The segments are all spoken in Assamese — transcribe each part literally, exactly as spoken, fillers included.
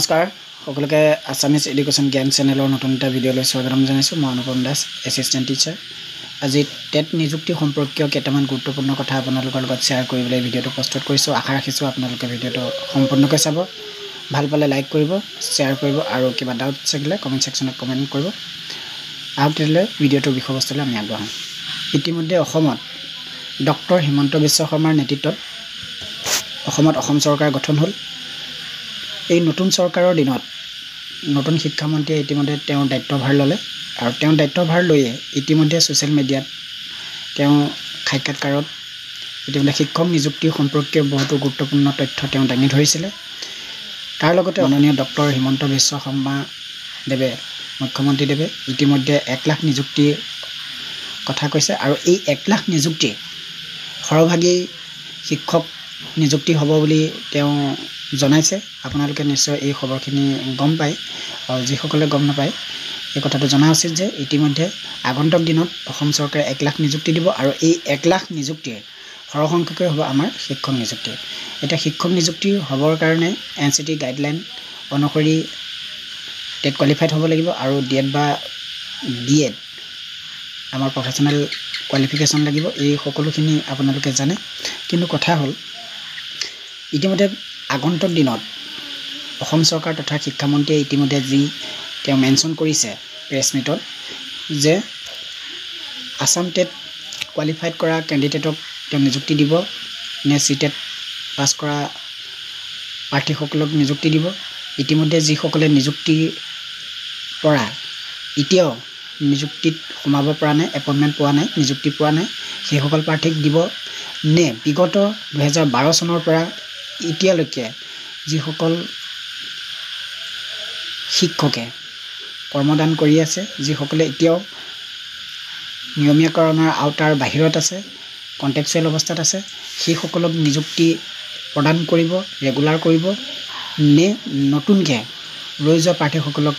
नमस्कार सकलों के आसामीज एडुकेशन ज्ञान चेनेलर नतुन एटा भिडिओ स्वागतम जानाइछो। मैं अनुपम दास एसिस्टेंट टीचार। আজি टेट नियुक्ति सम्पर्कीय केटामान गुरुत्वपूर्ण कथा आपनालोकर लगत शेयर करिबले भिडिओ प्रस्तुत करिसो। आशा राखिसो आपनालोके भिडिओ सम्पूर्णके चाब, ভাল पाले लाइक करिबो, शेयर करिबो आरो किबा डाउट থাকিলে कमेन्ट सेक्शনত कमेन्ट करिबो। आउटले भिडिओটোৰ বিষয়বস্তুলৈ আমি আগবঢ়াম। ইতিমধ্যে অসমত ডক্টৰ হিমন্ত বিশ্ব শৰ্মাৰ নেতৃত্বত অসমত অসম চৰকাৰ গঠন হ'ল। এই নতুন চৰকাৰৰ দিনত নতুন শিক্ষামন্ত্ৰীয়ে ইতিমধ্যে তেওঁৰ দায়িত্বভাৰ ল'লে আৰু তেওঁৰ দায়িত্বভাৰ লৈয়ে ইতিমধ্যে ছ'চিয়েল মিডিয়াত তেওঁ সাক্ষাৎকাৰত ইতিমধ্যে শিক্ষক নিযুক্তি সম্পৰ্কীয় বহুতো গুৰুত্বপূৰ্ণ তথ্য তেওঁ দাঙি ধৰিছিলে। তাৰ লগতে মাননীয় ডক্টৰ হিমন্ত বিশ্ব শৰ্মা দেৱে মুখ্যমন্ত্ৰী দেৱে ইতিমধ্যে এক লাখ নিযুক্তিৰ কথা কৈছে আৰু এই এক লাখ নিযুক্তি সৰভাগেই শিক্ষক নিযুক্তি হ'ব বুলি তেওঁ জানাইছে। আপোনালোকে নিশ্চয় এই খবৰখিনি গম পায় আৰু যিসকলে গম নাপায় এই কথাটো জনা উচিত যে ইতিমধ্যে আগন্তুক দিনত অসম চৰকাৰে এক লাখ নিযুক্তি দিব আৰু এই এক লাখ নিযুক্তিৰ সৰসংখ্যকে হ'ব আমাৰ শিক্ষক নিযুক্তি। এতিয়া শিক্ষক নিযুক্তি হ'বৰ কাৰণে এন চি টি গাইডলাইন অনুসৰি টেট কোৱালিফাইড হ'ব লাগিব আৰু ডি এড বা বি এড আমাৰ প্ৰফেচনেল কোৱালিফিকেশ্যন লাগিব। এই সকলোখিনি আপোনালোকে জানে, কিন্তু কথা হ'ল ইতিমধ্যে আগন্তুক দিনত অসম চৰকাৰ তথা শিক্ষামন্ত্ৰীয়ে ইতিমধ্যে যি তেওঁ মেনশ্যন কৰিছে প্ৰেছ মিটত যে আসাম টেট কোৱালিফাইড কৰা কেণ্ডিডেটক তেওঁ নিযুক্তি দিব নে চি টেট পাছ কৰা প্ৰাৰ্থীসকলক নিযুক্তি দিব। ইতিমধ্যে যিসকলে নিযুক্তিৰ পৰা এতিয়াও নিযুক্তিত সোমাব পৰা নাই, এপইণ্টমেণ্ট পোৱা নাই, নিযুক্তি পোৱা নাই, সেইসকল প্ৰাৰ্থীক দিব নে বিগত দুহেজাৰ বাৰ চনৰ পৰা এতিয়ালৈকে যিসকল শিক্ষকে কৰ্মদান কৰি আছে, যিসকলে এতিয়াও নিয়মীয়াকৰণৰ আওতাৰ বাহিৰত আছে, কণ্টেক্সুৱেল অৱস্থাত আছে, সেইসকলক নিযুক্তি প্ৰদান কৰিব, ৰেগুলাৰ কৰিব নে নতুনকৈ ৰৈ যোৱা প্ৰাৰ্থীসকলক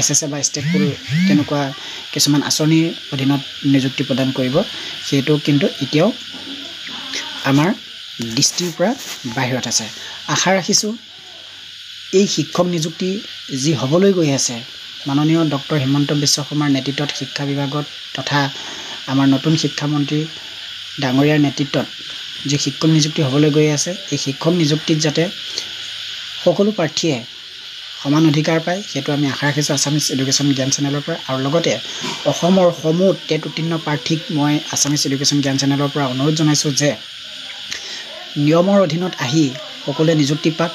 এছ এছ এ বা ষ্টেট পুল তেনেকুৱা কিছুমান আঁচনিৰ অধীনত নিযুক্তি প্ৰদান কৰিব, সেইটো কিন্তু এতিয়াও আমাৰ দৃষ্টিৰ পৰা বাহিৰত আছে। আশা ৰাখিছোঁ এই শিক্ষক নিযুক্তি যি হ'বলৈ গৈ আছে মাননীয় ডক্টৰ হিমন্ত বিশ্ব শৰ্মাৰ নেতৃত্বত শিক্ষা বিভাগত তথা আমাৰ নতুন শিক্ষামন্ত্ৰী ডাঙৰীয়াৰ নেতৃত্বত যি শিক্ষক নিযুক্তি হ'বলৈ গৈ আছে, এই শিক্ষক নিযুক্তিত যাতে সকলো প্ৰাৰ্থীয়ে সমান অধিকাৰ পায় সেইটো আমি আশা ৰাখিছোঁ আছামিজ এডুকেশ্যন জ্ঞান চেনেলৰ পৰা। আৰু লগতে অসমৰ সমূহ টেট উত্তীৰ্ণ প্ৰাৰ্থীক মই আছামিজ এডুকেশ্যন জ্ঞান চেনেলৰ পৰা অনুৰোধ জনাইছোঁ যে নিয়মৰ অধীনত আহি সকলোৱে নিযুক্তি পাওক,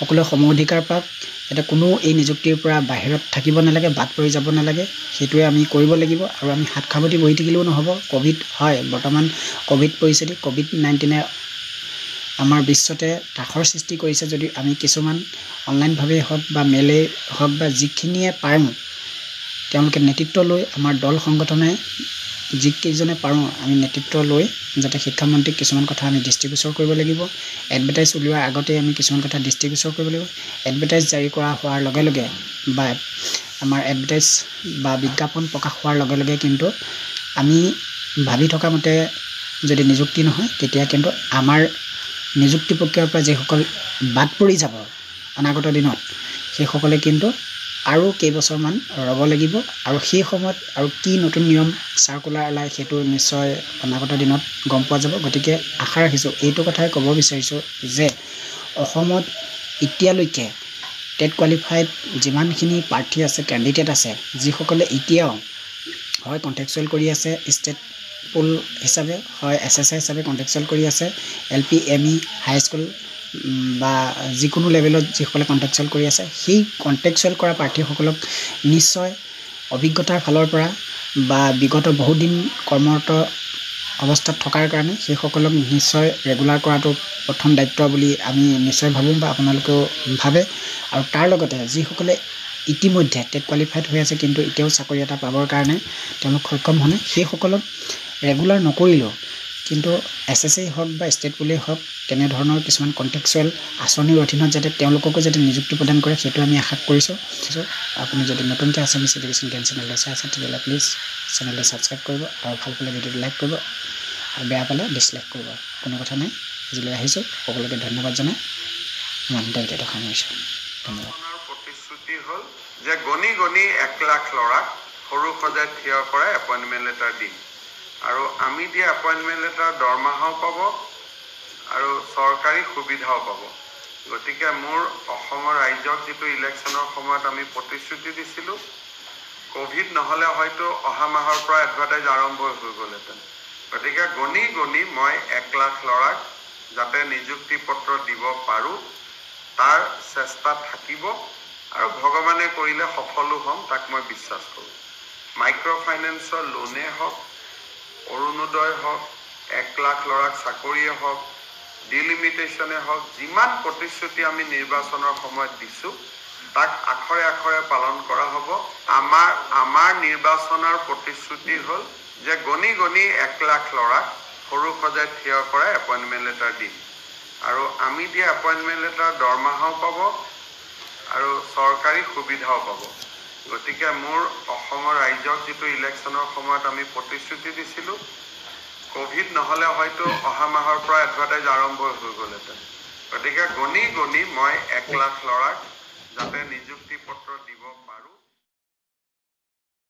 সকলোৱে সম অধিকাৰ পাওক, এটা কোনো এই নিযুক্তিৰ পৰা বাহিৰত থাকিব নালাগে, বাদ পৰি যাব নালাগে, সেইটোৱে আমি কৰিব লাগিব। আৰু আমি হাত সাৱটি বহি থাকিলেও নহ'ব। ক'ভিড হয়, বৰ্তমান ক'ভিড পৰিস্থিতি, ক'ভিড নাইণ্টিনে আমাৰ বিশ্বতে ত্ৰাসৰ সৃষ্টি কৰিছে যদিও আমি কিছুমান অনলাইনভাৱেই হওক বা মেলেই হওক বা যিখিনিয়ে পাৰোঁ তেওঁলোকে নেতৃত্ব লৈ আমাৰ দল সংগঠনে যিকেইজনে পাৰোঁ আমি নেতৃত্ব লৈ যাতে শিক্ষামন্ত্ৰীক কিছুমান কথা আমি দৃষ্টিগোচৰ কৰিব লাগিব। এডভাৰটাইজ উলিওৱাৰ আগতে আমি কিছুমান কথা দৃষ্টিগোচৰ কৰিব লাগিব। এডভাৰটাইজ জাৰি কৰা হোৱাৰ লগে লগে বা আমাৰ এডভাৰটাইজ বা বিজ্ঞাপন প্ৰকাশ হোৱাৰ লগে লগে কিন্তু আমি ভাবি থকা মতে যদি নিযুক্তি নহয় তেতিয়া কিন্তু আমাৰ নিযুক্তি প্ৰক্ৰিয়াৰ পৰা যিসকল বাদ পৰি যাব অনাগত দিনত সেইসকলে কিন্তু আৰু কেইবছৰমান ৰ'ব লাগিব। আৰু সেই সময়ত আৰু কি নতুন নিয়ম চাৰ্কুলাৰ ওলায় সেইটো নিশ্চয় অনাগত দিনত গম পোৱা যাব। গতিকে আশা ৰাখিছোঁ, এইটো কথাই ক'ব বিচাৰিছোঁ যে অসমত এতিয়ালৈকে টেট কোৱালিফাইড যিমানখিনি প্ৰাৰ্থী আছে, কেণ্ডিডেট আছে, যিসকলে এতিয়াও হয় কণ্টেক্সুৱেল কৰি আছে, ষ্টেট পুল হিচাপে হয় এছ এছ এ হিচাপে কণ্টেক্সুৱেল কৰি আছে, L P M E high school বা যিকোনো লেভেলত যিসকলে কণ্টেক্সুৱেল কৰি আছে, সেই কণ্টেক্সুৱেল কৰা প্ৰাৰ্থীসকলক নিশ্চয় অভিজ্ঞতাৰ ফালৰ পৰা বা বিগত বহুদিন কৰ্মৰত অৱস্থাত থকাৰ কাৰণে সেইসকলক নিশ্চয় ৰেগুলাৰ কৰাটো প্ৰথম দায়িত্ব বুলি আমি নিশ্চয় ভাবোঁ বা আপোনালোকেও ভাবে। আৰু তাৰ লগতে যিসকলে ইতিমধ্যে টেট কোৱালিফাইড হৈ আছে কিন্তু এতিয়াও চাকৰি এটা পাবৰ কাৰণে তেওঁলোক সক্ষম হোৱা নাই, সেইসকলক ৰেগুলাৰ নকৰিলেও কিন্তু এছ এছ এ হওক বা ষ্টেট পুলেই হওক তেনেধৰণৰ কিছুমান কণ্টেক্সুৱেল আঁচনিৰ অধীনত যাতে তেওঁলোককো যাতে নিযুক্তি প্ৰদান কৰে সেইটো আমি আশা কৰিছোঁ। আপুনি যদি নতুনকৈ আছামিজ এডুকেশ্যন জ্ঞান চেনেললৈ চাই আছে তেতিয়াহ'লে প্লিজ চেনেলটো ছাবস্ক্ৰাইব কৰিব আৰু ভাল পালে ভিডিঅ'টো লাইক কৰিব আৰু বেয়া পালে ডিছলাইক কৰিব। কোনো কথা নাই, আজিলৈ আহিছোঁ। সকলোকে ধন্যবাদ জনাই ইমানতে ভিডিঅ'টো সামৰিছোঁ। ধন্যবাদ। কি হল যে গনি গনি এক লাখ লড়া হৰু খজে থিয় কৰে এপইন্টমেন্ট লেটাৰ দি আৰু আমি দিয়া এপইন্টমেন্ট লেটাৰ দৰমাহাও পাব আৰু চৰকাৰী সুবিধাও পাব গতিকে মোৰ অসমৰ ৰাজ্যৰ যিটো ইলেকচনৰ সময়ত আমি প্ৰতিশ্ৰুতি দিছিলোঁ কোভিড নহলে হয়তো অহা মাহৰ পৰা এডভাৰটাইজ আৰম্ভ হৈ গ'লহেতেন গতিকে গনি গনি মই এক লাখ লড়াক যাতে নিযুক্তি পত্ৰ দিব পাৰো তাৰ চেষ্টা থাকিব আৰু ভগৱানে কৰিলে সফলো হ'ম তাক মই বিশ্বাস কৰোঁ মাইক্ৰ ফাইনেন্সৰ লোনে হওক অৰুণোদয় হওক এক লাখ লড়াক চাকৰিয়ে হওক ডিলিমিটেশনে হওক যিমান প্ৰতিশ্ৰুতি আমি নিৰ্বাচনৰ সময়ত দিছো তাক আখৰে আখৰে পালন কৰা হ'ব আমাৰ আমাৰ নিৰ্বাচনৰ প্ৰতিশ্ৰুতি হ'ল যে গনি গনি এক লাখ লড়াক হৰু খজে থিয় কৰা এপইন্টমেন্ট লেটাৰ দি আৰু আমি দিয়া এপইন্টমেন্ট লেটাৰ দৰমাহাও পাব আৰু চৰকাৰী সুবিধাও পাব গতিকে মোৰ অসমৰ ৰাজ্যৰ যিটো ইলেকচনৰ সময়ত আমি প্ৰতিশ্ৰুতি দিছিলোঁ কোভিড নহলে হয়তো অহা মাহৰ পৰা এডভাৰটাইজ আৰম্ভ হৈ গ'লহেতেন গতিকে গনি গনি মই এক লাখ লৰাক যাতে নিযুক্তি পত্ৰ দিব পাৰোঁ।